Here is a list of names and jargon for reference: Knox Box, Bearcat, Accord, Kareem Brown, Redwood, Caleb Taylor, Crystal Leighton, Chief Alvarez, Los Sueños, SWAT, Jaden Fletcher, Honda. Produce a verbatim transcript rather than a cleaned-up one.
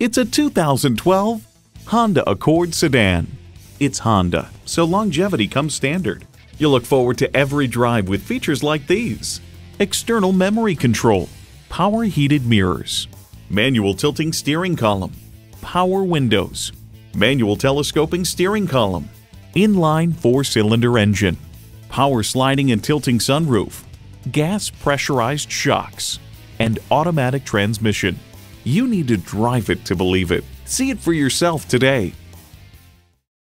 It's a two thousand twelve Honda Accord sedan. It's Honda, so longevity comes standard. You'll look forward to every drive with features like these: external memory control, power heated mirrors, manual tilting steering column, power windows, manual telescoping steering column, inline four-cylinder engine, power sliding and tilting sunroof, gas pressurized shocks, and automatic transmission. You need to drive it to believe it. See it for yourself today.